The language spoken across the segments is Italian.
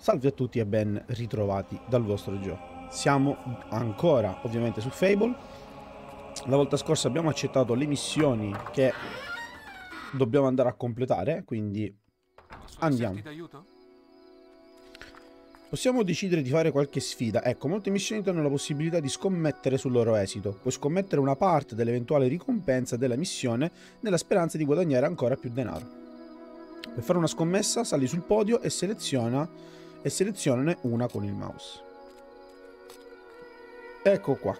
Salve a tutti e ben ritrovati dal vostro Gio. Siamo ancora ovviamente su Fable. La volta scorsa abbiamo accettato le missioni che dobbiamo andare a completare, quindi andiamo. Possiamo decidere di fare qualche sfida. Ecco, molte missioni hanno la possibilità di scommettere sul loro esito. Puoi scommettere una parte dell'eventuale ricompensa della missione nella speranza di guadagnare ancora più denaro. Per fare una scommessa sali sul podio e selezionane una con il mouse. Ecco qua.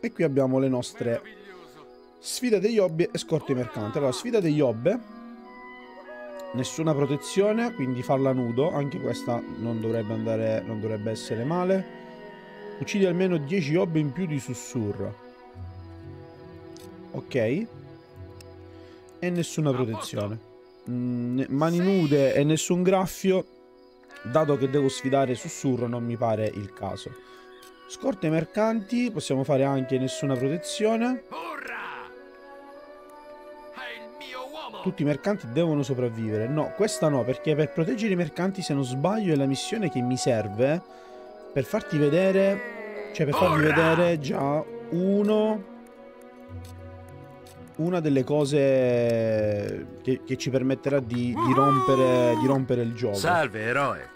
E qui abbiamo le nostre sfida degli Hobbe e scorte mercante. Allora, sfida degli Hobbe, nessuna protezione, quindi farla nudo. Anche questa non dovrebbe essere male. Uccidi almeno 10 Hobbe in più di Sussurro. Ok. E nessuna protezione. Mani nude e nessun graffio. Dato che devo sfidare Sussurro, non mi pare il caso. Scorte mercanti, possiamo fare anche nessuna protezione. Tutti i mercanti devono sopravvivere. No, questa no, perché per proteggere i mercanti, se non sbaglio, è la missione che mi serve per farti vedere, cioè per farvi vedere già una delle cose che ci permetterà di rompere il gioco. Salve, eroe.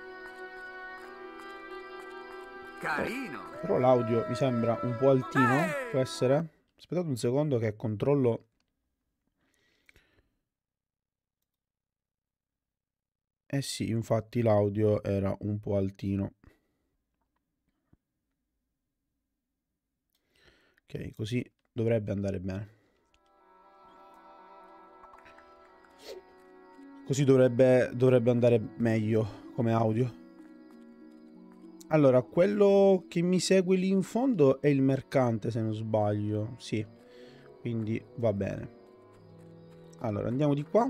Carino. Però l'audio mi sembra un po' altino, può essere? Aspettate un secondo che controllo. Eh sì, infatti l'audio era un po' altino. Ok, così dovrebbe andare bene. Così dovrebbe andare meglio come audio. Allora, quello che mi segue lì in fondo è il mercante, se non sbaglio. Sì, quindi va bene. Allora, andiamo di qua.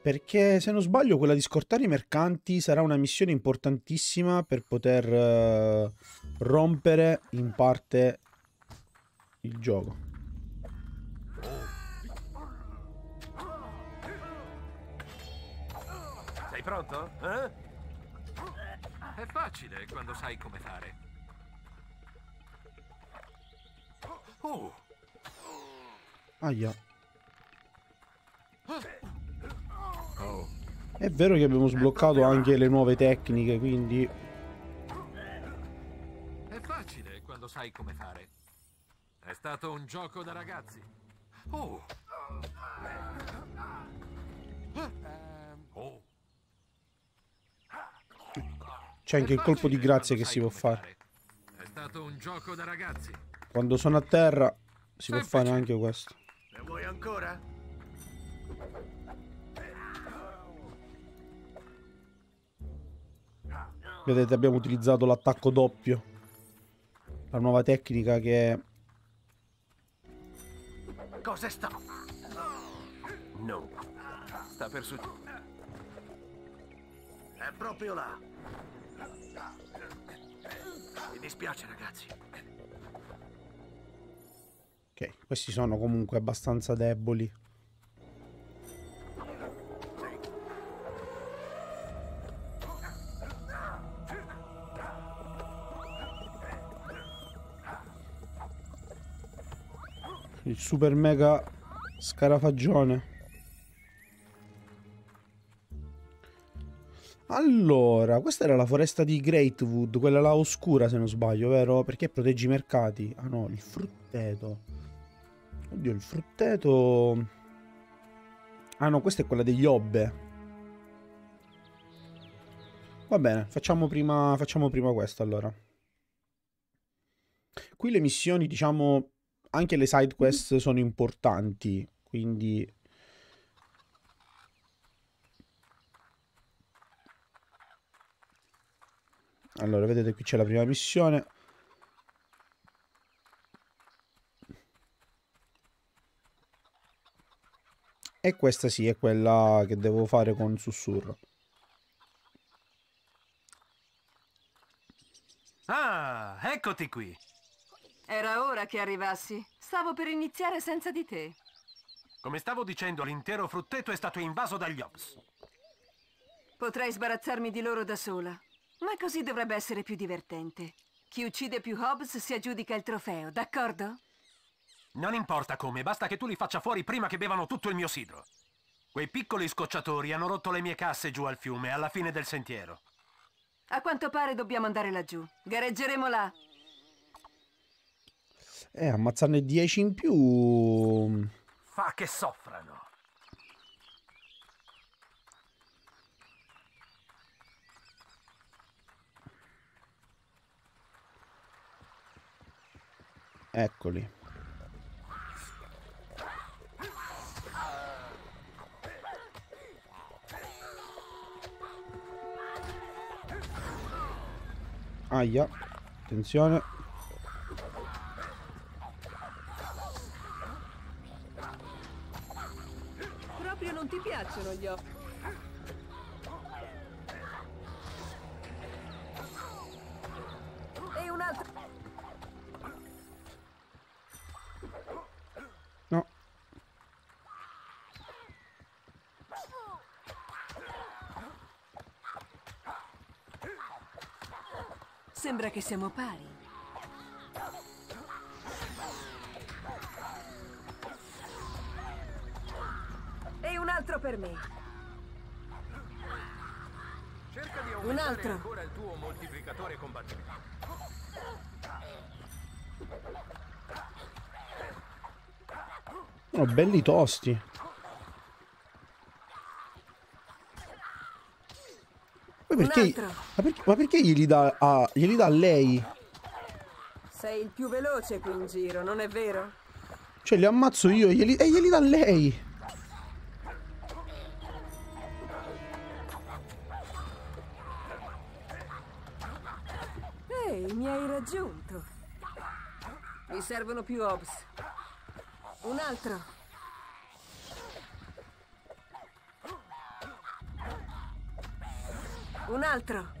Perché, se non sbaglio, quella di scortare i mercanti sarà una missione importantissima per poter rompere in parte il gioco. Pronto? Eh? È facile quando sai come fare. Ahia. È vero che abbiamo sbloccato anche le nuove tecniche, quindi è facile quando sai come fare. È stato un gioco da ragazzi. C'è anche il colpo di grazia che si può fare. È stato un gioco da ragazzi. Quando sono a terra si può fare anche questo. Ne vuoi ancora? Vedete, abbiamo utilizzato l'attacco doppio. La nuova tecnica che... Cosa sta? No. Sta per succedere. È proprio là. Mi dispiace, ragazzi. Ok, questi sono comunque abbastanza deboli. Il super mega scarafagione. Allora, questa era la foresta di Greatwood, quella là oscura se non sbaglio, vero? Perché proteggi i mercati? Ah no, il frutteto. Oddio, il frutteto... Ah no, questa è quella degli Hobbe. Va bene, facciamo prima questa allora. Qui le missioni, diciamo, anche le side quest sono importanti, quindi... Allora, vedete, qui c'è la prima missione. E questa sì, è quella che devo fare con Sussurro. Ah, eccoti qui. Era ora che arrivassi. Stavo per iniziare senza di te. Come stavo dicendo, l'intero frutteto è stato invaso dagli Ops. Potrei sbarazzarmi di loro da sola, ma così dovrebbe essere più divertente. Chi uccide più Hobbs si aggiudica il trofeo, d'accordo? Non importa come, basta che tu li faccia fuori prima che bevano tutto il mio sidro. Quei piccoli scocciatori hanno rotto le mie casse giù al fiume, alla fine del sentiero. A quanto pare dobbiamo andare laggiù. Gareggeremo là. Ammazzarne 10 in più... Fa che soffrano. Eccoli. Aia, attenzione. Proprio non ti piacciono gli occhi. E un altro. No. Sembra che siamo pari. E un altro per me. Cerca di aumentare ancora il tuo moltiplicatore combattente. Oh, belli tosti. Perché, ma perché glieli dà lei? Sei il più veloce qui in giro, non è vero? Cioè li ammazzo io e glieli dà lei. Ehi, mi hai raggiunto. Mi servono più Hobbs. Un altro. Un altro.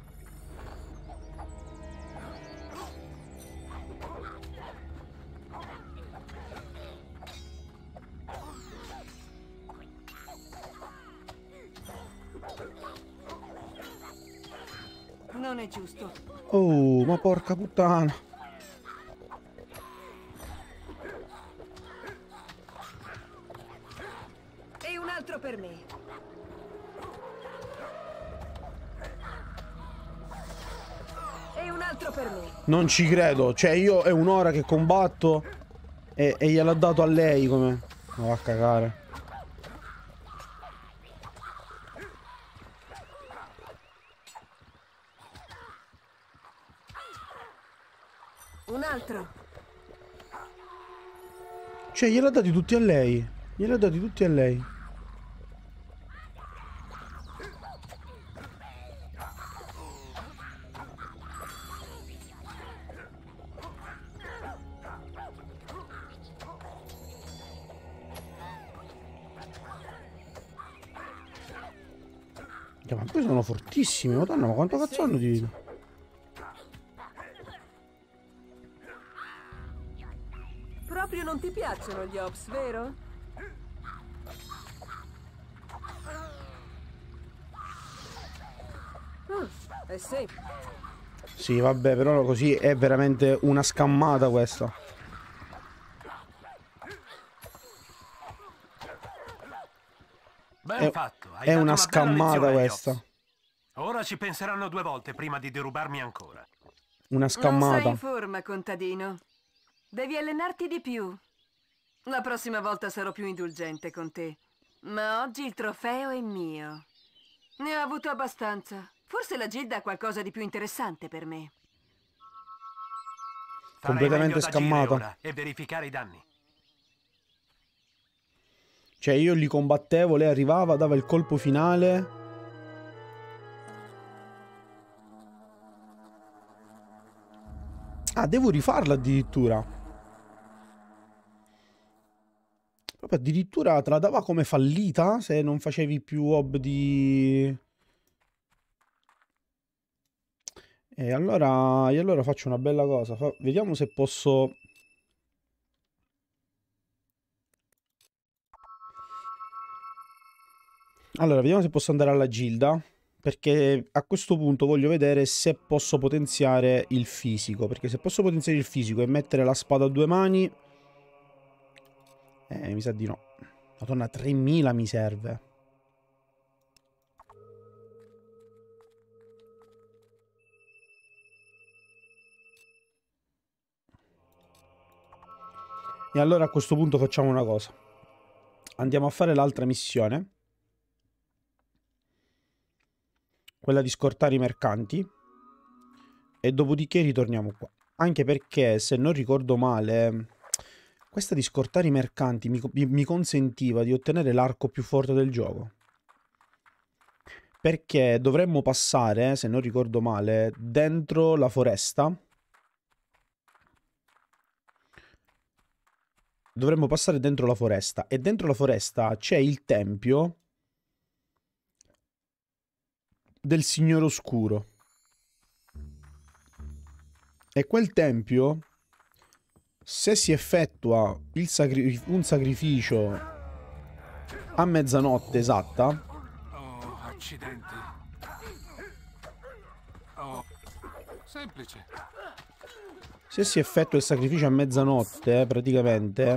Non è giusto. Oh, ma porca puttana. E un altro per me. Non ci credo, cioè io è un'ora che combatto e gliel'ho dato a lei come... Ma va a cagare. Un altro. Cioè gliel'ho dati tutti a lei. Gliel'ho dati tutti a lei. Ma poi sono fortissimi, madonna, ma quanto cazzo hanno di vita? Proprio non ti piacciono gli Ops, vero? Eh sì. Sì, vabbè, però così è veramente una scammata questa. Ben fatto. È una scammata questa. Ora ci penseranno due volte prima di derubarmi ancora. Una scammata. Non sei in forma, contadino. Devi allenarti di più. La prossima volta sarò più indulgente con te. Ma oggi il trofeo è mio. Ne ho avuto abbastanza. Forse la Gilda ha qualcosa di più interessante per me. Completamente scammata. E verificare i danni. Cioè io li combattevo, lei arrivava, dava il colpo finale. Ah, devo rifarla addirittura. Proprio addirittura te la dava come fallita se non facevi più Hob di... E allora faccio una bella cosa. Vediamo se posso... Allora, vediamo se posso andare alla gilda, perché a questo punto voglio vedere se posso potenziare il fisico, perché se posso potenziare il fisico e mettere la spada a due mani, mi sa di no. Madonna, 3000 mi serve. E allora a questo punto facciamo una cosa. Andiamo a fare l'altra missione, quella di scortare i mercanti, e dopodiché ritorniamo qua. Anche perché, se non ricordo male, questa di scortare i mercanti mi consentiva di ottenere l'arco più forte del gioco, perché dovremmo passare, se non ricordo male, dentro la foresta. Dovremmo passare dentro la foresta, e dentro la foresta c'è il tempio del Signore Oscuro, e quel tempio, se si effettua un sacrificio a mezzanotte esatta, oh, accidenti. Oh, semplice. Se si effettua il sacrificio a mezzanotte, praticamente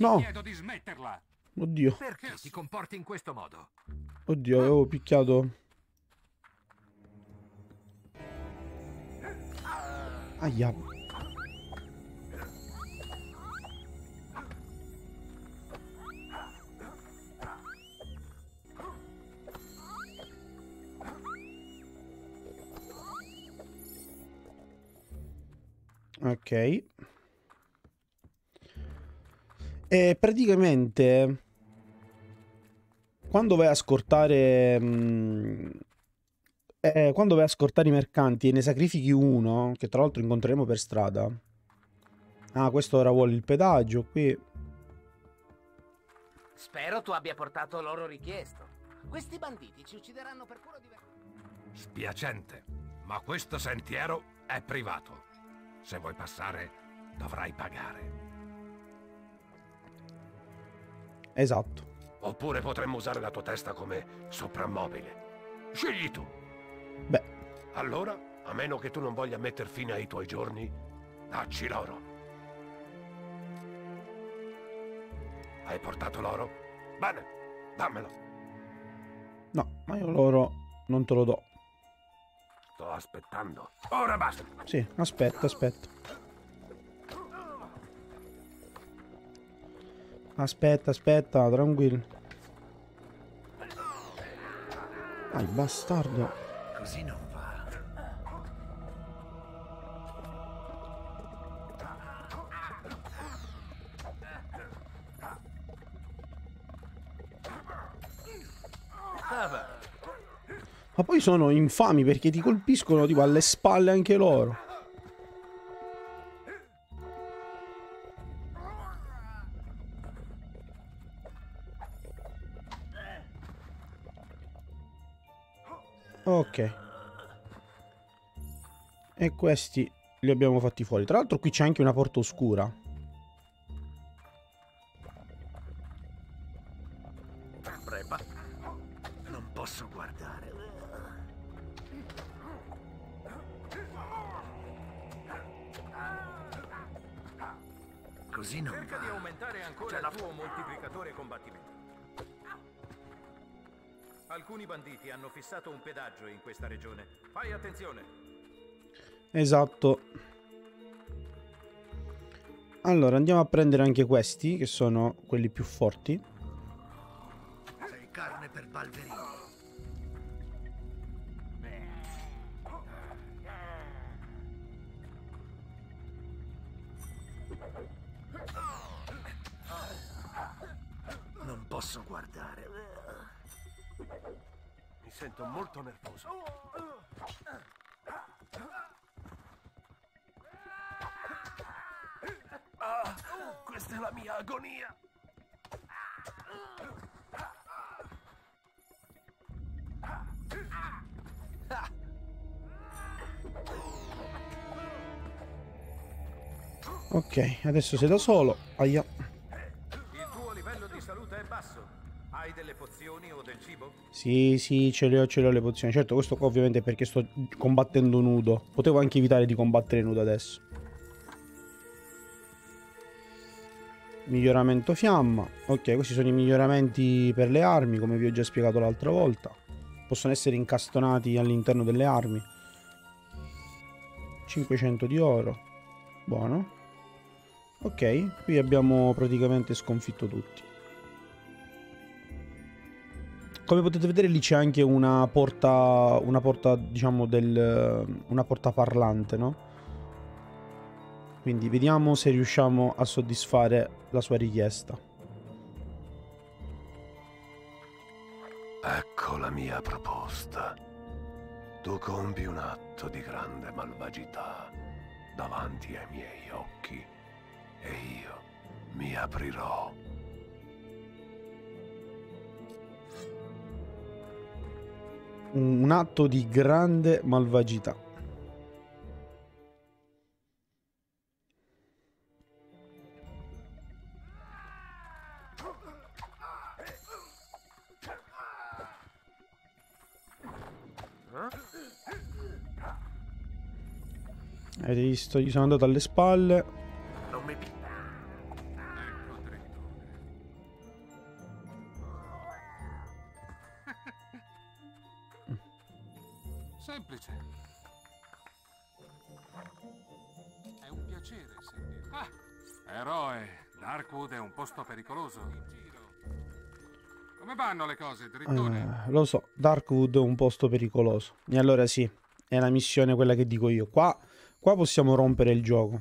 no. Ti chiedo di smetterla. Oddio. Perché ti comporti in questo modo? Oddio, avevo picchiato. Aia. Ok. E praticamente, quando vai a scortare i mercanti e ne sacrifichi uno, che tra l'altro incontreremo per strada. Ah, questo ora vuole il pedaggio qui. Spero tu abbia portato loro richiesto. Questi banditi ci uccideranno per puro divertimento. Spiacente, ma questo sentiero è privato. Se vuoi passare, dovrai pagare. Esatto. Oppure potremmo usare la tua testa come soprammobile. Scegli tu. Beh. Allora, a meno che tu non voglia metter fine ai tuoi giorni, dacci l'oro. Hai portato l'oro? Bene, dammelo. No, ma io l'oro non te lo do. Sto aspettando. Ora basta. Sì, aspetta, aspetta. Aspetta, aspetta, tranquillo. Dai, bastardo. Così non va. Ma poi sono infami perché ti colpiscono tipo alle spalle anche loro. Ok. E questi li abbiamo fatti fuori. Tra l'altro qui c'è anche una porta oscura. Non posso guardare. Così non cerca di aumentare ancora il tuo moltiplicatore combattimento. Alcuni banditi hanno fissato un pedaggio in questa regione. Fai attenzione. Esatto. Allora, andiamo a prendere anche questi, che sono quelli più forti. Sei carne per Balverini. Non posso guardare. Sento molto nervoso. Ah, questa è la mia agonia. Ok, adesso sei da solo. Aia. Il tuo livello di salute è basso. Hai delle pozioni o del cibo? Sì, sì, ce le ho le pozioni. Certo, questo qua ovviamente è perché sto combattendo nudo. Potevo anche evitare di combattere nudo adesso. Miglioramento fiamma. Ok, questi sono i miglioramenti per le armi, come vi ho già spiegato l'altra volta. Possono essere incastonati all'interno delle armi. 500 di oro. Buono. Ok, qui abbiamo praticamente sconfitto tutti. Come potete vedere lì c'è anche una porta parlante, no? Quindi vediamo se riusciamo a soddisfare la sua richiesta. Ecco la mia proposta. Tu compi un atto di grande malvagità davanti ai miei occhi e io mi aprirò. Un atto di grande malvagità. Avete visto? Gli sono andato alle spalle. Semplice. È un piacere sentire. Ah, eroe, Darkwood è un posto pericoloso. Come vanno le cose, drittone? Lo so, Darkwood è un posto pericoloso. E allora sì, è la missione quella che dico io. Qua possiamo rompere il gioco.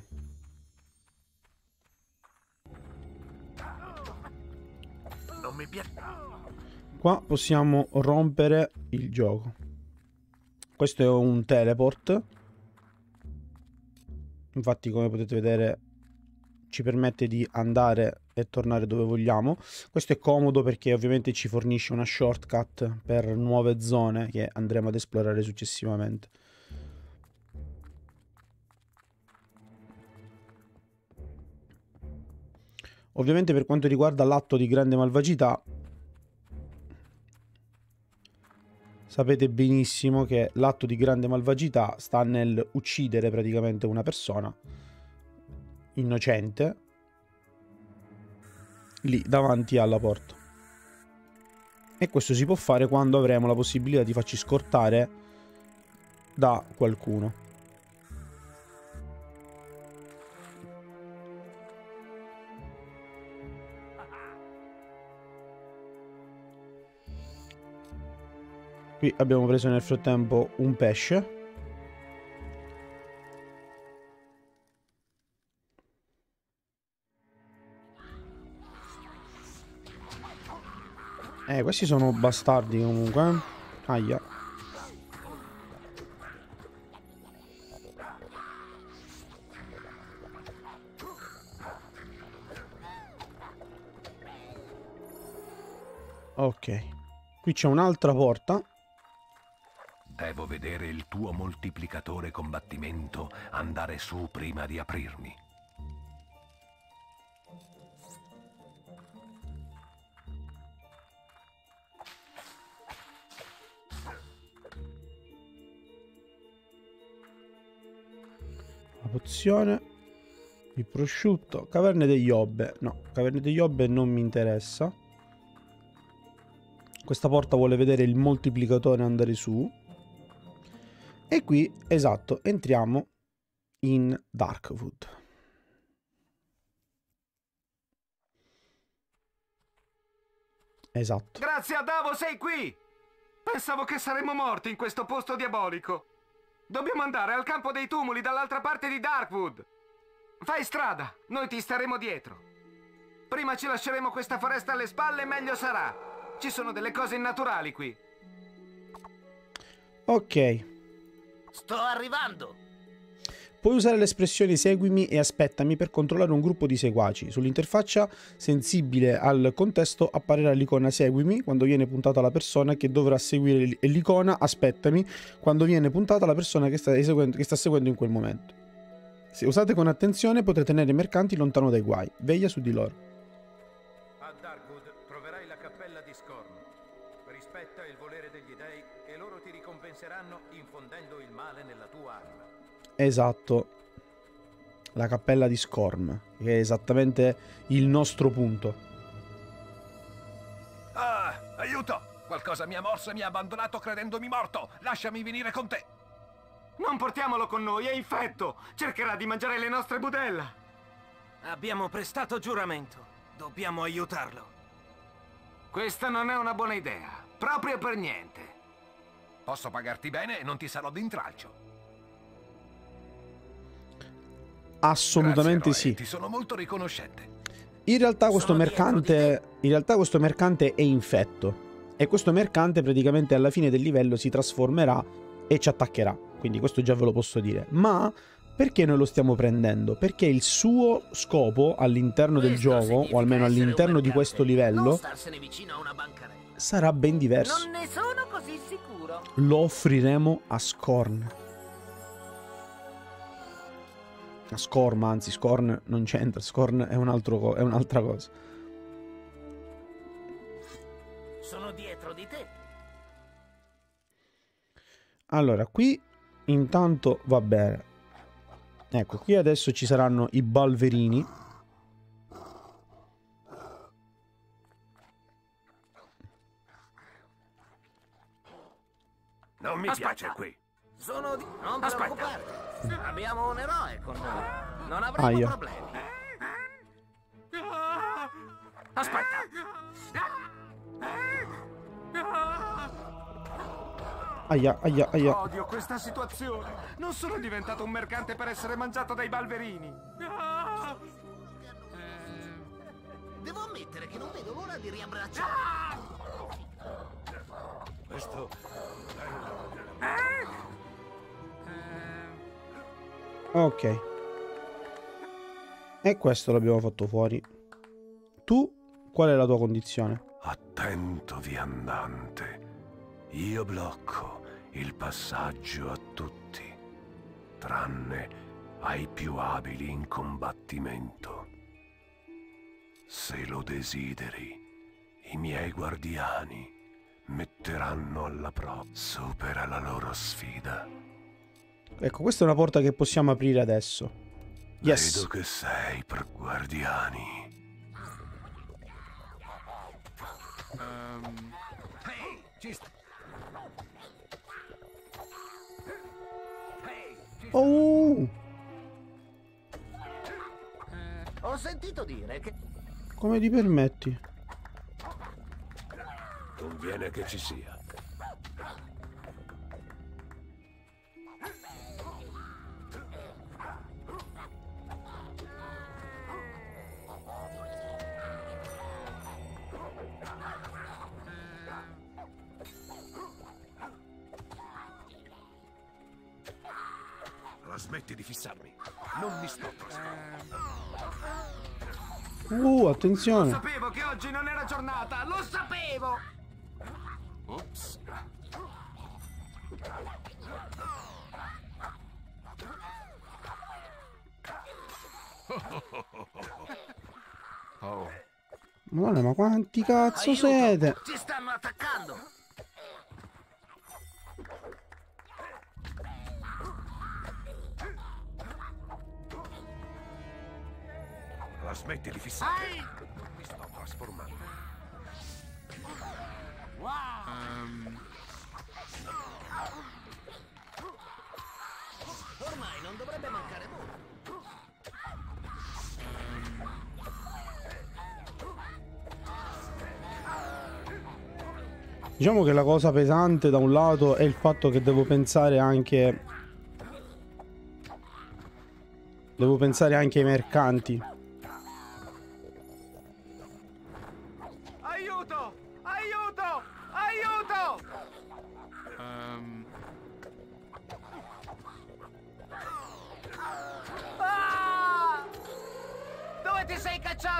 Qua possiamo rompere il gioco. Questo è un teleport. Infatti, come potete vedere, ci permette di andare e tornare dove vogliamo. Questo è comodo perché ovviamente ci fornisce una shortcut per nuove zone che andremo ad esplorare successivamente. Ovviamente per quanto riguarda l'atto di grande malvagità, sapete benissimo che l'atto di grande malvagità sta nel uccidere praticamente una persona innocente lì davanti alla porta. E questo si può fare quando avremo la possibilità di farci scortare da qualcuno. Qui abbiamo preso nel frattempo un pesce. Questi sono bastardi comunque. Aia. Ok. Qui c'è un'altra porta. Devo vedere il tuo moltiplicatore combattimento andare su prima di aprirmi. La pozione, il prosciutto, caverne degli Hobbe. No, caverne degli Hobbe non mi interessa. Questa porta vuole vedere il moltiplicatore andare su. E qui, esatto, entriamo in Darkwood. Esatto. Grazie a Davo sei qui! Pensavo che saremmo morti in questo posto diabolico. Dobbiamo andare al campo dei tumuli dall'altra parte di Darkwood. Fai strada, noi ti staremo dietro. Prima ci lasceremo questa foresta alle spalle, meglio sarà. Ci sono delle cose innaturali qui. Ok. Sto arrivando. Puoi usare l'espressione seguimi e aspettami per controllare un gruppo di seguaci. Sull'interfaccia sensibile al contesto apparirà l'icona seguimi quando viene puntata alla persona che dovrà seguire e l'icona aspettami quando viene puntata alla persona che sta seguendo in quel momento. Se usate con attenzione potrete tenere i mercanti lontano dai guai. Veglia su di loro. A Darkwood troverai la Cappella di Skorm. Rispetta il volere degli dei e loro ti ricompenseranno infondendo il male nella tua anima. Esatto. La Cappella di Skorm, che è esattamente il nostro punto. Ah, aiuto! Qualcosa mi ha morso e mi ha abbandonato credendomi morto. Lasciami venire con te. Non portiamolo con noi, è infetto. Cercherà di mangiare le nostre budella. Abbiamo prestato giuramento. Dobbiamo aiutarlo. Questa non è una buona idea. Proprio per niente. Posso pagarti bene e non ti sarò d'intralcio. Assolutamente sì. Ti sono molto riconoscente. In realtà questo mercante è infetto. E questo mercante praticamente alla fine del livello si trasformerà e ci attaccherà. Quindi questo già ve lo posso dire. Ma perché noi lo stiamo prendendo? Perché il suo scopo all'interno del gioco, o almeno all'interno di questo livello, sarà ben diverso. Non ne sono così sicuro. Lo offriremo a Skorm. A Skorm, anzi, Skorm non c'entra. Skorm è un'altra cosa. Sono dietro di te. Allora, qui intanto va bene. Ecco, qui adesso ci saranno i Balverini. Non mi piace qui. Sono di... Non preoccupare. Abbiamo un eroe con noi. Non avremo problemi. Aspetta. Aia, aia, aia. Odio questa situazione. Non sono diventato un mercante per essere mangiato dai Balverini. Devo ammettere che non vedo l'ora di riabbracciare. Questo... Ok. E questo l'abbiamo fatto fuori. Tu, qual è la tua condizione? Attento viandante, io blocco il passaggio a tutti, tranne ai più abili in combattimento. Se lo desideri, i miei guardiani metteranno alla prova. Supera la loro sfida. Ecco, questa è una porta che possiamo aprire adesso. Yes. Vedo che sei per guardiani. Oh! Ho sentito dire che... Come ti permetti? Conviene che ci sia. Smetti di fissarmi. Non mi sto trasformando. Attenzione. Lo sapevo che oggi non era giornata. Lo sapevo. Ops. Oh. Madonna, ma quanti cazzo aiuto. Siete? Ci stanno attaccando. Smetti di fissare. Mi sto trasformando. Wow. Ormai non dovrebbe mancare molto. Diciamo che la cosa pesante da un lato è il fatto che devo pensare anche ai mercanti.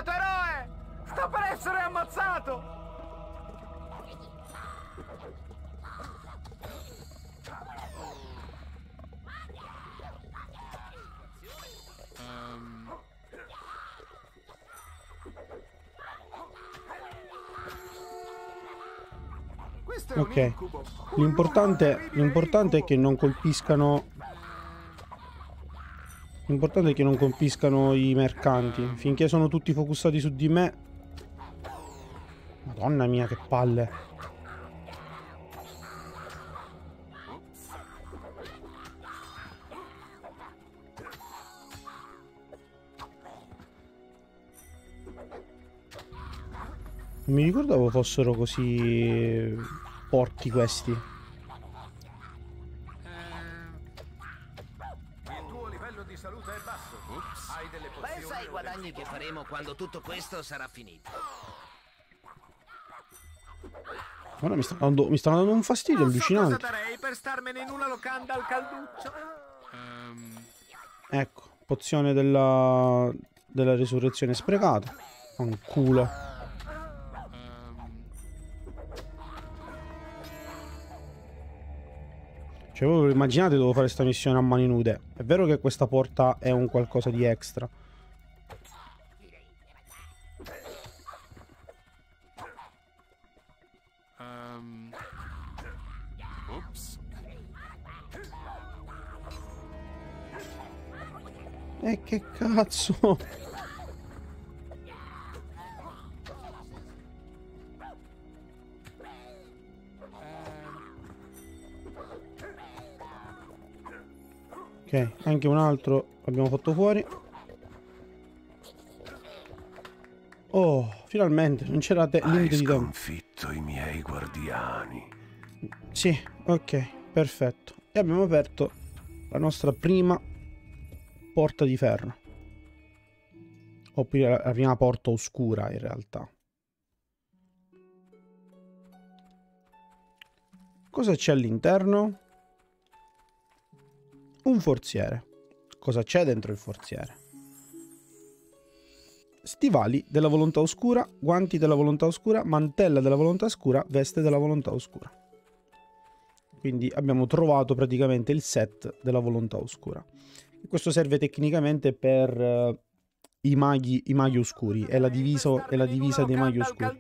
Eroe! Sto per essere ammazzato! Ok. L'importante è che non colpiscano. L'importante è che non colpiscano i mercanti. Finché sono tutti focussati su di me. Madonna mia, che palle. Non mi ricordavo fossero così forti questi. Il tuo livello di salute è basso. Hai delle pozioni. Pensa ai guadagni che faremo quando tutto questo sarà finito. Guarda, mi sta dando un fastidio allucinante. Cosa darei per starmene in una locanda al calduccio? Ecco, pozione della resurrezione sprecata. Un culo. Cioè, voi immaginate, devo fare sta missione a mani nude. È vero che questa porta è un qualcosa di extra. E che cazzo? Ok, anche un altro abbiamo fatto fuori. Oh, finalmente, non c'era limite di tempo. Hai sconfitto i miei guardiani. Sì, ok, perfetto. E abbiamo aperto la nostra prima porta di ferro. Oppure la prima porta oscura, in realtà. Cosa c'è all'interno? Un forziere. Cosa c'è dentro il forziere? Stivali della volontà oscura, guanti della volontà oscura, mantella della volontà oscura, veste della volontà oscura. Quindi abbiamo trovato praticamente il set della volontà oscura. Questo serve tecnicamente per i maghi oscuri. È la divisa dei maghi oscuri.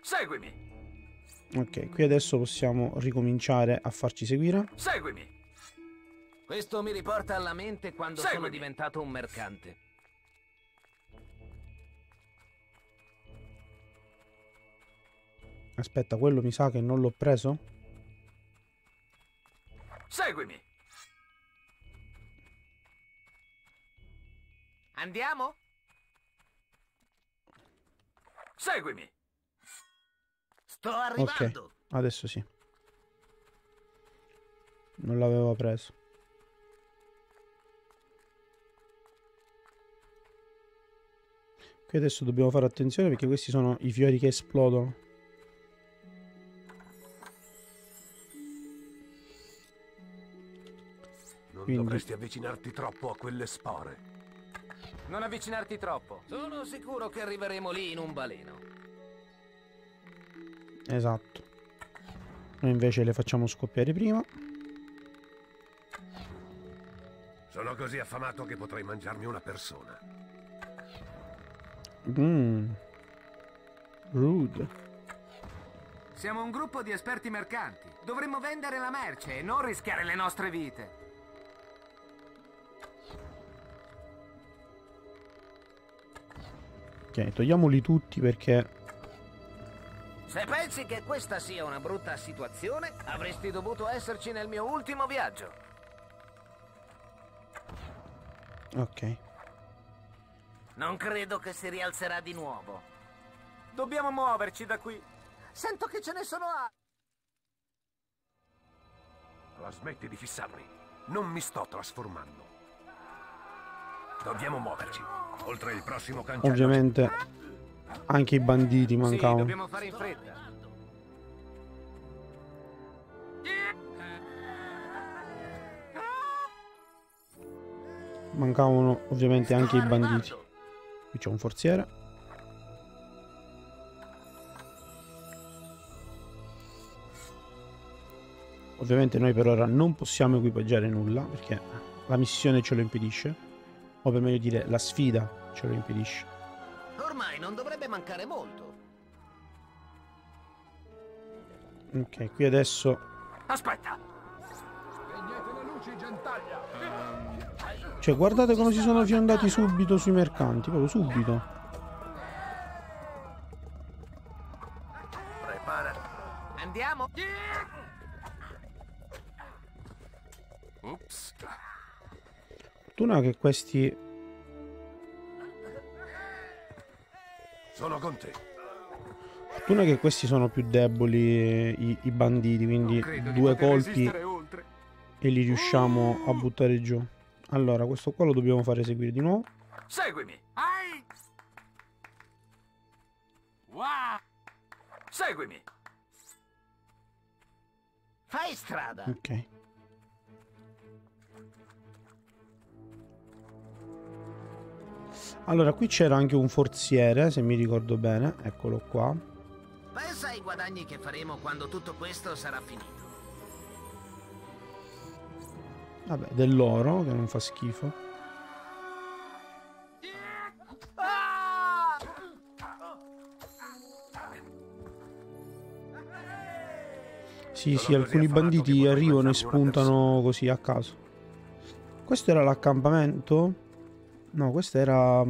Seguimi. Ok, qui adesso possiamo ricominciare a farci seguire. Seguimi. Questo mi riporta alla mente quando sono diventato un mercante. Aspetta, quello mi sa che non l'ho preso? Seguimi! Andiamo? Seguimi! Sto arrivando! Ok, adesso sì. Non l'avevo preso. Qui adesso dobbiamo fare attenzione perché questi sono i fiori che esplodono. Non dovresti avvicinarti troppo a quelle spore. Non avvicinarti troppo. Sono sicuro che arriveremo lì in un baleno. Esatto. Noi invece le facciamo scoppiare prima. Sono così affamato che potrei mangiarmi una persona. Rude. Siamo un gruppo di esperti mercanti. Dovremmo vendere la merce e non rischiare le nostre vite. Ok, togliamoli tutti perché... Se pensi che questa sia una brutta situazione, avresti dovuto esserci nel mio ultimo viaggio. Ok. Non credo che si rialzerà di nuovo. Dobbiamo muoverci da qui. Sento che ce ne sono altri. Allora smetti di fissarmi. Non mi sto trasformando. Dobbiamo muoverci. Oltre il prossimo cancello. Ovviamente anche i banditi mancavano. Sì, dobbiamo fare in fretta. Mancavano ovviamente anche i banditi. Qui c'è un forziere. Ovviamente noi per ora non possiamo equipaggiare nulla perché la missione ce lo impedisce, o per meglio dire la sfida ce lo impedisce. Ormai non dovrebbe mancare molto. Ok, qui adesso... Aspetta! Cioè, guardate come si sono fiondati subito sui mercanti, proprio subito. Preparati. Andiamo! Ups. Fortuna che questi... Sono con te. Fortuna che questi sono più deboli i banditi, quindi due colpi e li riusciamo a buttare giù. Allora, questo qua lo dobbiamo fare eseguire di nuovo. Seguimi. Wow. Seguimi. Fai strada. Ok. Allora, qui c'era anche un forziere, se mi ricordo bene. Eccolo qua. Pensa ai guadagni che faremo quando tutto questo sarà finito. Vabbè, dell'oro, che non fa schifo. Sì, sì, alcuni banditi arrivano e spuntano così, a caso. Questo era l'accampamento? No, questo era...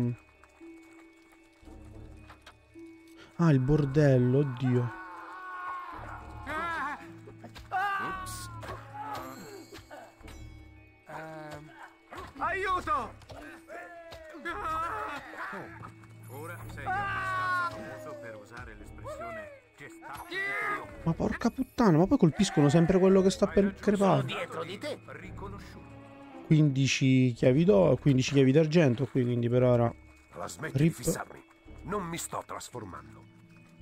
Ah, il bordello, oddio. Aiuto! Ora sei abbastanza per usare l'espressione gestato. Ma porca puttana, ma poi colpiscono sempre quello che sta per crepare. 15 chiavi d'oro, 15 chiavi d'argento qui, quindi per ora rip. Non mi sto trasformando.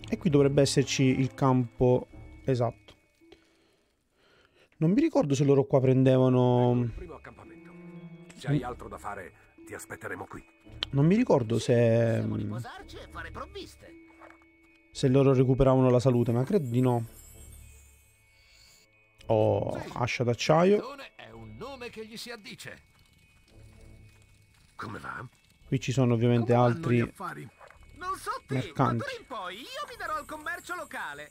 E qui dovrebbe esserci il campo esatto. Non mi ricordo se loro qua prendevano primo accampamento. Se hai altro da fare, ti aspetteremo qui. Non mi ricordo se riposarci e fare provviste. Se loro recuperavano la salute, ma credo di no. Oh, ascia d'acciaio. Nome che gli si addice. Come va? Qui ci sono ovviamente altri non so te, mercanti. Ma in poi io mi darò al commercio locale.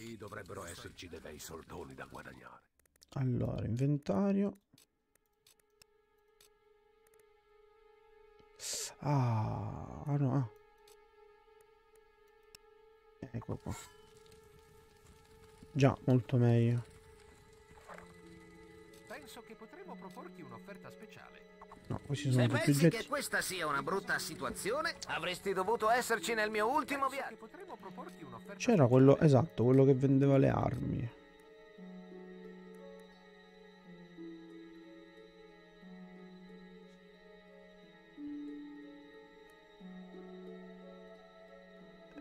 Lì dovrebbero esserci dei bei soldoni da guadagnare. Allora, inventario. Ah, no. Ecco qua. Già, molto meglio. Penso che potremmo proporti un'offerta speciale. No, questi sono tutti oggetti. Se pensi che questa sia una brutta situazione, avresti dovuto esserci nel mio ultimo viaggio. C'era quello, esatto, quello che vendeva le armi.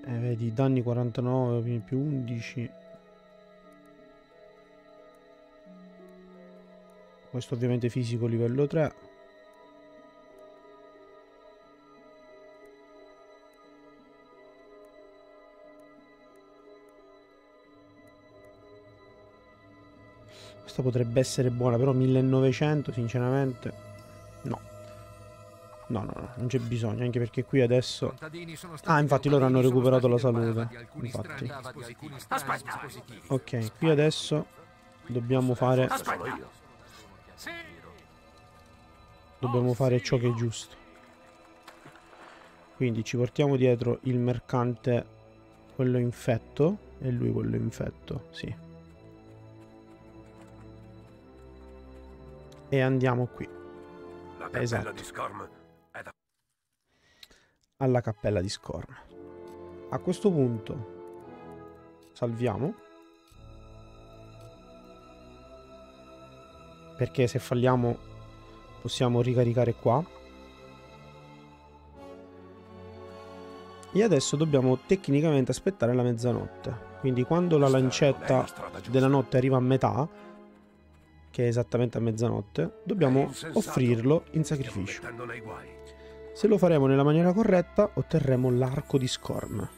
Vedi, danni 49 più 11. Questo ovviamente fisico livello 3. Questa potrebbe essere buona, però 1900 sinceramente no. No, non c'è bisogno, anche perché qui adesso... Ah, infatti loro hanno recuperato la salute. Infatti. Ok, qui adesso dobbiamo fare... Dobbiamo fare ciò che è giusto. Quindi ci portiamo dietro il mercante, quello infetto, e lui quello infetto, sì. E andiamo qui. La cappella di Skorm è da... Alla cappella di Skorm. A questo punto salviamo. Perché se falliamo possiamo ricaricare qua. E adesso dobbiamo tecnicamente aspettare la mezzanotte. Quindi quando la lancetta della notte arriva a metà, che è esattamente a mezzanotte, dobbiamo offrirlo in sacrificio. Se lo faremo nella maniera corretta, otterremo l'arco di Skorm.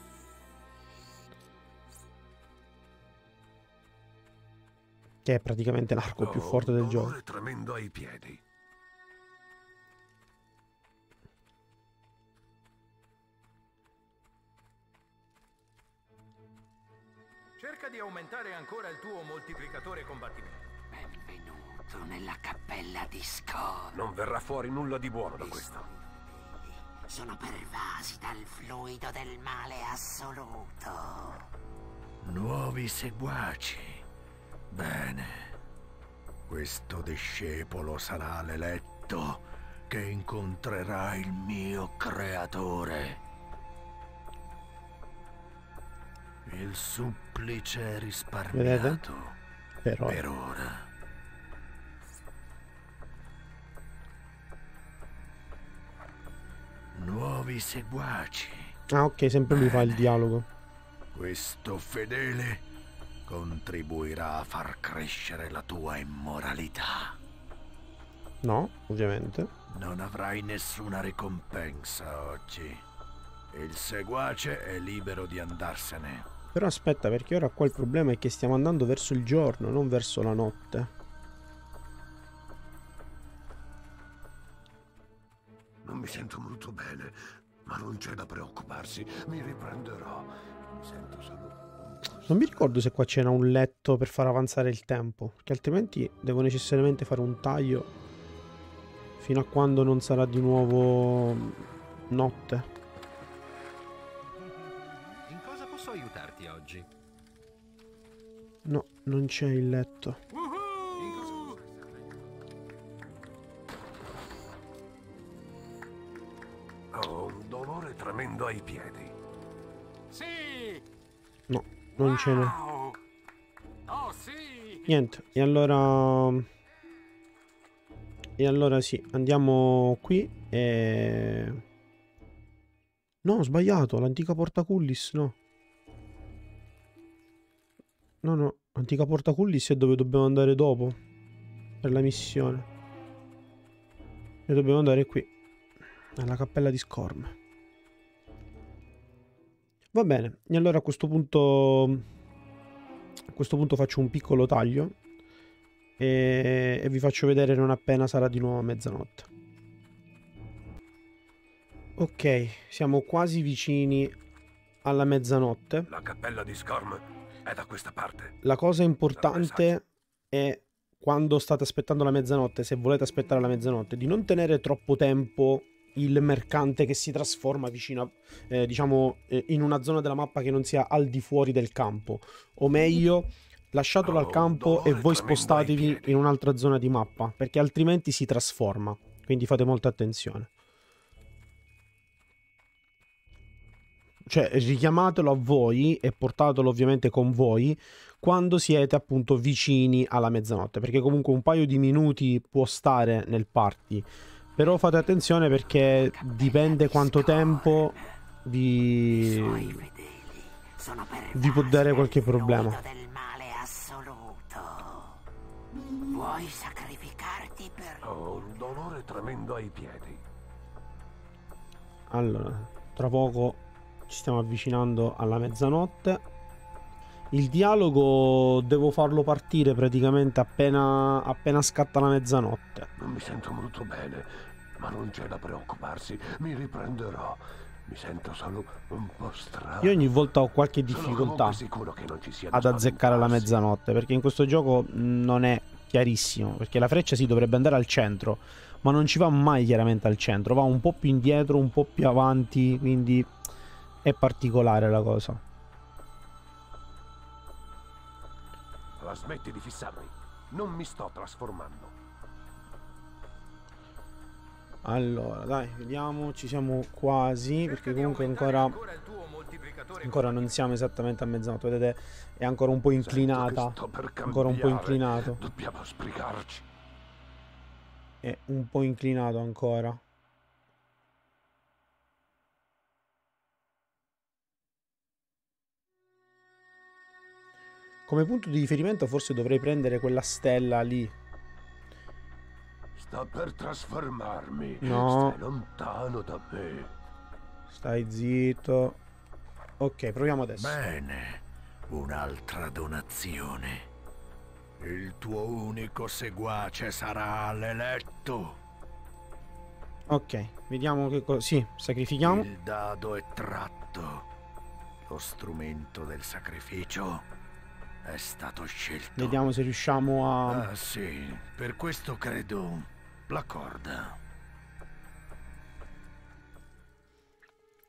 Che è praticamente l'arco più forte del gioco. Tremendo ai piedi. cerca di aumentare ancora il tuo moltiplicatore combattimento. Benvenuto nella Cappella di Skorm. Non verrà fuori nulla di buono da questo. Sono pervasi dal fluido del male assoluto. Nuovi seguaci. Bene. Questo discepolo sarà l'eletto che incontrerà il mio creatore. Il supplice è risparmiato per ora. Nuovi seguaci. Ah, ok, sempre lui fa il dialogo. Questo fedele contribuirà a far crescere la tua immoralità. No, ovviamente. Non avrai nessuna ricompensa oggi. Il seguace è libero di andarsene. Però aspetta, perché ora qua il problema è che stiamo andando verso il giorno, non verso la notte. Non mi sento molto bene, ma non c'è da preoccuparsi. Mi riprenderò. Mi sento solo... Non mi ricordo se qua c'era un letto per far avanzare il tempo, perché altrimenti devo necessariamente fare un taglio fino a quando non sarà di nuovo notte. In cosa posso aiutarti oggi? No, non c'è il letto. Ho un dolore tremendo ai piedi. Sì! No, non ce n'è. Niente, e allora... E allora sì, andiamo qui e... No, ho sbagliato, l'antica Porta Cullis, no. No, no, l'antica Porta Cullis è dove dobbiamo andare dopo. Per la missione. E dobbiamo andare qui. Alla Cappella di Skorm. Va bene, e allora a questo punto faccio un piccolo taglio e vi faccio vedere non appena sarà di nuovo mezzanotte. Ok, siamo quasi vicini alla mezzanotte. La Cappella di Skorm è da questa parte. La cosa importante è, quando state aspettando la mezzanotte, se volete aspettare la mezzanotte, di non tenere troppo tempo il mercante che si trasforma vicino, in una zona della mappa che non sia al di fuori del campo. O meglio, lasciatelo al campo e voi spostatevi in un'altra zona di mappa, perché altrimenti si trasforma. Quindi fate molta attenzione. Cioè, richiamatelo a voi e portatelo ovviamente con voi quando siete appunto vicini alla mezzanotte, perché comunque un paio di minuti può stare nel party. Però fate attenzione, perché dipende quanto tempo vi può dare qualche problema. Vuoi sacrificarti per... Ho un dolore tremendo ai piedi. Allora, tra poco ci stiamo avvicinando alla mezzanotte. Il dialogo devo farlo partire praticamente appena scatta la mezzanotte. Non mi sento molto bene, ma non c'è da preoccuparsi, mi riprenderò. Mi sento solo un po' strano. Io ogni volta ho qualche difficoltà ad azzeccare la mezzanotte, perché in questo gioco non è chiarissimo, perché la freccia sì, dovrebbe andare al centro, ma non ci va mai chiaramente al centro, va un po' più indietro, un po' più avanti, quindi è particolare la cosa. Smetti di fissarmi, non mi sto trasformando. Allora, dai, vediamo, ci siamo quasi, perché comunque ancora non siamo esattamente a mezzanotte, vedete, è ancora un po' inclinata, ancora un po' inclinato. Dobbiamo sbrigarci. È un po' inclinato ancora. Come punto di riferimento forse dovrei prendere quella stella lì. Sta per trasformarmi. No. Stai lontano da me. Stai zitto. Ok, proviamo adesso. Bene. Un'altra donazione. Il tuo unico seguace sarà l'eletto. Ok, vediamo che cosa... Sì, sacrifichiamo. Il dado è tratto. Lo strumento del sacrificio È stato scelto. Vediamo se riusciamo a... Ah sì, per questo credo la corda.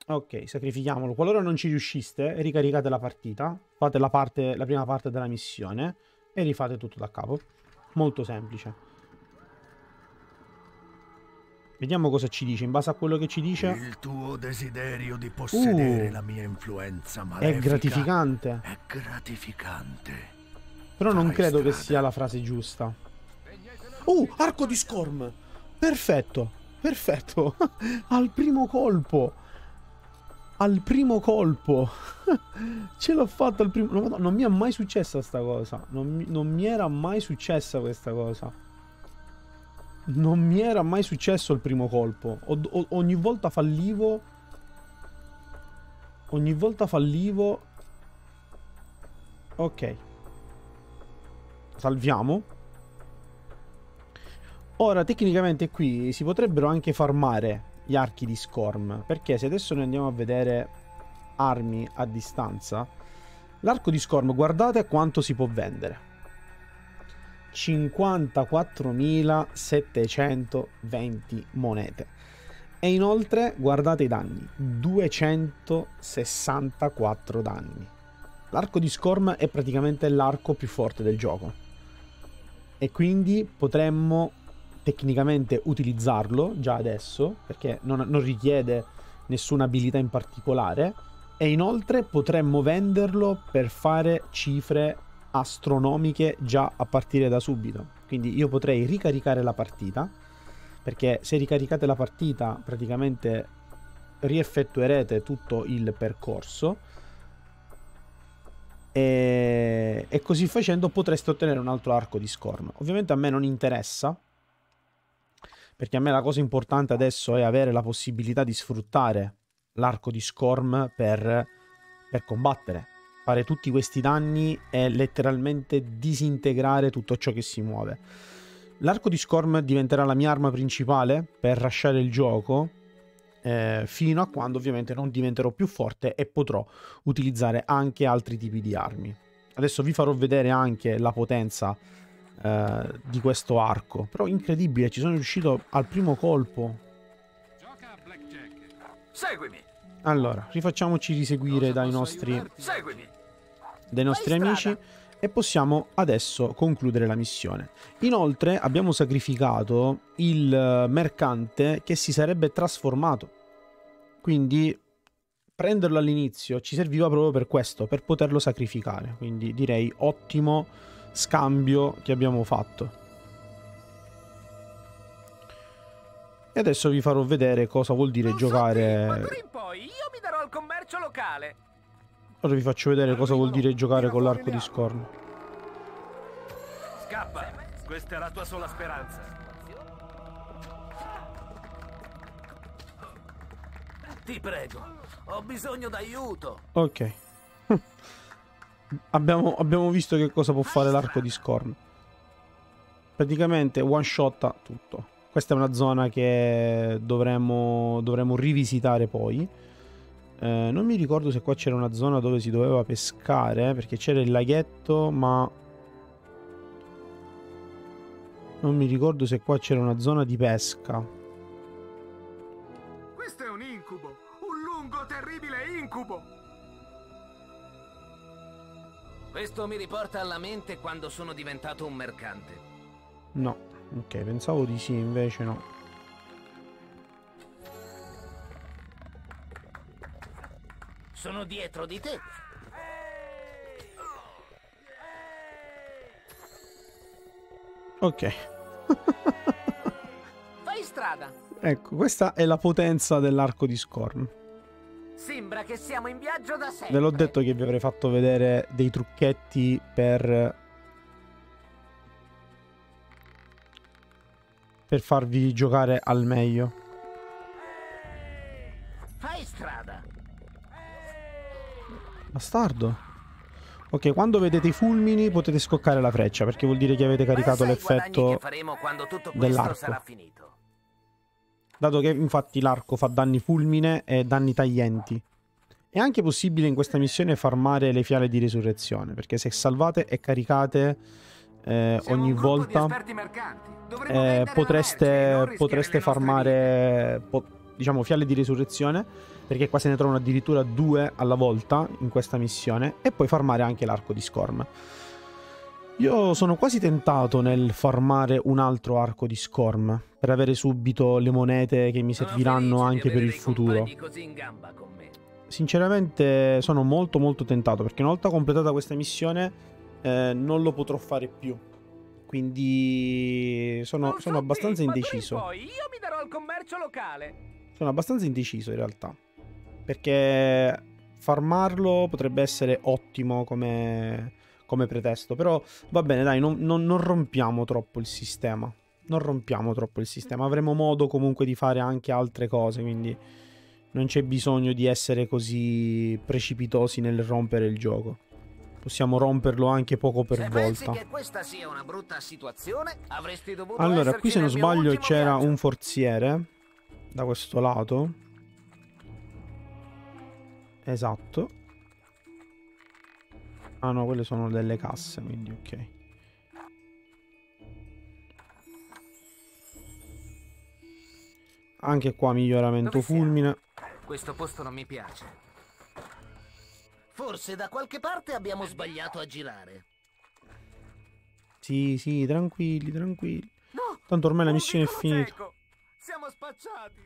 Ok, sacrifichiamolo. Qualora non ci riusciste, ricaricate la partita, fate la prima parte della missione e rifate tutto da capo. Molto semplice. Vediamo cosa ci dice. In base a quello che ci dice, il tuo desiderio di possedere la mia influenza malefica è gratificante. È gratificante. Però non credo che sia la frase giusta. Arco di Skorm. Perfetto. Perfetto. Al primo colpo. Al primo colpo. Ce l'ho fatta al primo. No, non mi è mai successa sta cosa. Non mi era mai successa questa cosa. Non mi era mai successo il primo colpo. Ogni volta fallivo. Ogni volta fallivo. Ok. Salviamo. Ora tecnicamente qui si potrebbero anche farmare gli archi di Skorm, perché se adesso noi andiamo a vedere armi a distanza, l'arco di Skorm guardate quanto si può vendere. 54.720 monete. E inoltre guardate i danni, 264 danni. L'arco di Skorm è praticamente l'arco più forte del gioco e quindi potremmo tecnicamente utilizzarlo già adesso, perché non richiede nessuna abilità in particolare, e inoltre potremmo venderlo per fare cifre astronomiche già a partire da subito. Quindi io potrei ricaricare la partita, perché se ricaricate la partita praticamente rieffettuerete tutto il percorso e così facendo potreste ottenere un altro arco di Skorm. Ovviamente a me non interessa, perché a me la cosa importante adesso è avere la possibilità di sfruttare l'arco di Skorm per combattere, fare tutti questi danni e letteralmente disintegrare tutto ciò che si muove. L'arco di Skorm diventerà la mia arma principale per lasciare il gioco, fino a quando ovviamente non diventerò più forte e potrò utilizzare anche altri tipi di armi. Adesso vi farò vedere anche la potenza di questo arco. Però incredibile, ci sono riuscito al primo colpo. Seguimi. Allora, rifacciamoci riseguire dai nostri amici e possiamo adesso concludere la missione. Inoltre abbiamo sacrificato il mercante che si sarebbe trasformato, quindi prenderlo all'inizio ci serviva proprio per questo, per poterlo sacrificare, quindi direi ottimo scambio che abbiamo fatto. E adesso vi farò vedere cosa vuol dire giocare. Io mi darò al commercio locale. Ora vi faccio vedere cosa vuol dire giocare con l'arco di Skorm. Scappa, questa è la tua sola speranza. Ti prego, ho bisogno d'aiuto. Ok. abbiamo visto che cosa può fare l'arco di Skorm. Praticamente one shot tutto. Questa è una zona che dovremmo rivisitare poi. Non mi ricordo se qua c'era una zona dove si doveva pescare, perché c'era il laghetto, ma... non mi ricordo se qua c'era una zona di pesca. Questo è un incubo, un lungo, terribile incubo. Questo mi riporta alla mente quando sono diventato un mercante. No. Ok, pensavo di sì, invece no. Sono dietro di te. Ok. Fai strada. Ecco, questa è la potenza dell'arco di Skorm. Sembra che siamo in viaggio da sempre. Ve l'ho detto che vi avrei fatto vedere dei trucchetti per farvi giocare al meglio. Fai strada. Bastardo. Ok, quando vedete i fulmini potete scoccare la freccia, perché vuol dire che avete caricato l'effetto dell'arco. Dato che infatti l'arco fa danni fulmine e danni taglienti, È anche possibile in questa missione farmare le fiale di resurrezione, perché se salvate e caricate ogni volta potreste farmare diciamo fiale di resurrezione, perché qua se ne trovano addirittura 2 alla volta in questa missione, e poi farmare anche l'arco di Skorm. Io sono quasi tentato nel farmare un altro arco di Skorm per avere subito le monete che mi serviranno anche per il futuro. Sinceramente sono molto molto tentato, perché una volta completata questa missione non lo potrò fare più. Quindi sono abbastanza indeciso. Poi io mi darò al commercio locale. Sono abbastanza indeciso in realtà, perché farmarlo potrebbe essere ottimo come pretesto. Però va bene, dai, non rompiamo troppo il sistema. Non rompiamo troppo il sistema. Avremo modo comunque di fare anche altre cose, quindi non c'è bisogno di essere così precipitosi nel rompere il gioco. Possiamo romperlo anche poco per volta. Che questa sia una brutta situazione, avresti dovuto... Allora, qui se non sbaglio c'era un forziere da questo lato. Esatto. Ah no, quelle sono delle casse, quindi ok. Anche qua miglioramento fulmine. Questo posto non mi piace. Forse da qualche parte abbiamo sbagliato a girare. Sì, sì, tranquilli, tranquilli. No, tanto ormai la missione è finita. Ecco, siamo spacciati.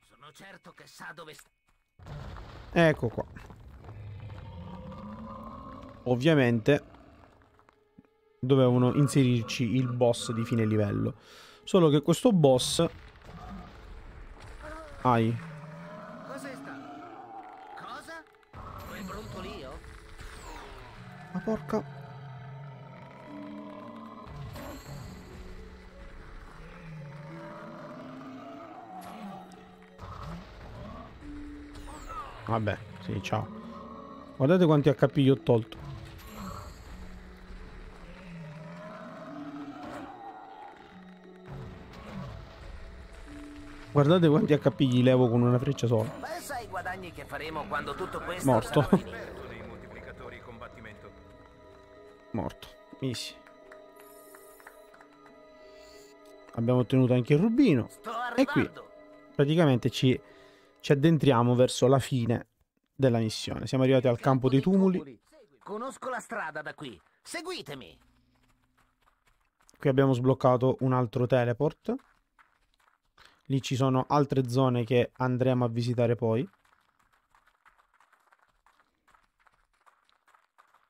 Sono certo che sa dove sta. Ecco qua. Ovviamente dovevano inserirci il boss di fine livello. Solo che questo boss... Ai. Cos'è stato? Cosa? Quel brontolio? Ma porca. Vabbè, sì, ciao. Guardate quanti HP gli ho tolto. Guardate quanti HP gli levo con una freccia sola. Pensa ai guadagni che faremo quando tutto questo... Morto. Morto. Easy. Abbiamo ottenuto anche il rubino. E qui praticamente ci addentriamo verso la fine della missione. Siamo arrivati al campo dei tumuli. Conosco la strada da qui. Seguitemi. Qui abbiamo sbloccato un altro teleport. Lì ci sono altre zone che andremo a visitare poi.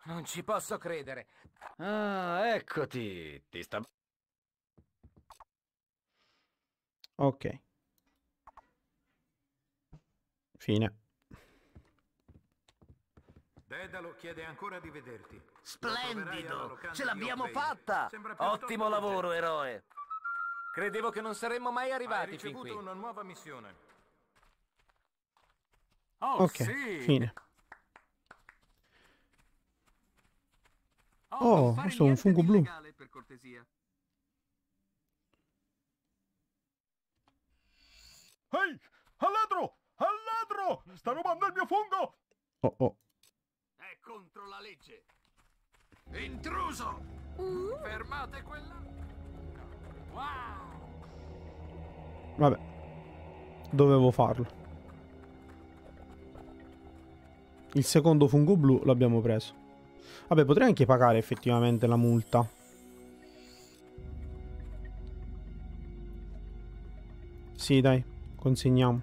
Non ci posso credere. Ah, eccoti. Ti sta... Ok. Fine. Dedalo chiede ancora di vederti. Splendido! Ce l'abbiamo fatta! Ottimo lavoro, eroe! Credevo che non saremmo mai arrivati fin qui. Hai ricevuto una nuova missione. Oh, ok, sì. Fine. Oh, questo è un fungo blu. Per cortesia. Ehi, al ladro! Al ladro! Sta rubando il mio fungo! Oh, oh. È contro la legge. Intruso! Fermate quella... Vabbè, dovevo farlo. Il secondo fungo blu l'abbiamo preso. Vabbè, potrei anche pagare effettivamente la multa. Sì, dai, consegniamo.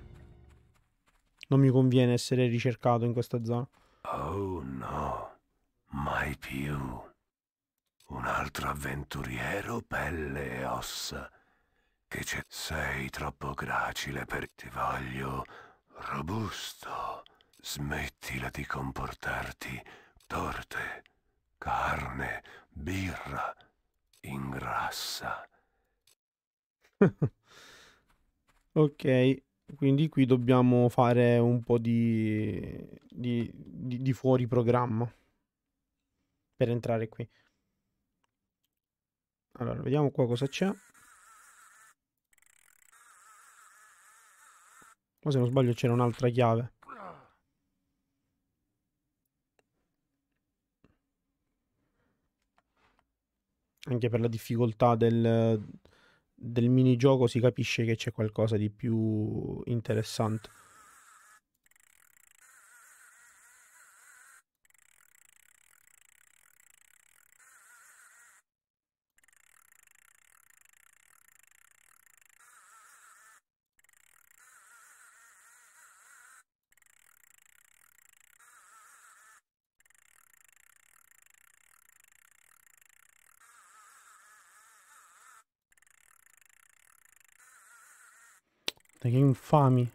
Non mi conviene essere ricercato in questa zona. Oh no, mai più. Un altro avventuriero pelle e ossa. Che c'è? Sei troppo gracile per... Ti voglio robusto. Smettila di comportarti torte, carne, birra, ingrassa. Ok, quindi qui dobbiamo fare un po' di fuori programma per entrare qui. Allora, vediamo qua cosa c'è. Ma se non sbaglio c'era un'altra chiave. anche per la difficoltà del minigioco si capisce che c'è qualcosa di più interessante. Che infami.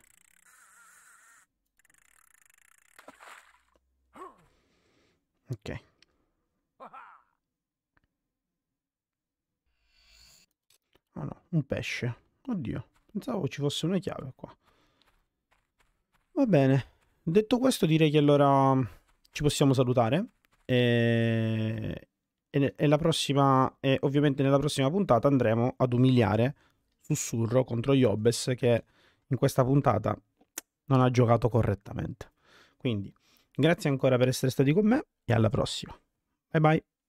Ok. Oh no, un pesce. Oddio, pensavo ci fosse una chiave qua. Va bene. Detto questo, direi che allora ci possiamo salutare. E la prossima, ovviamente nella prossima puntata andremo ad umiliare Sussurro contro gli Hobbes, che in questa puntata non ha giocato correttamente. Quindi grazie ancora per essere stati con me e alla prossima. Bye bye.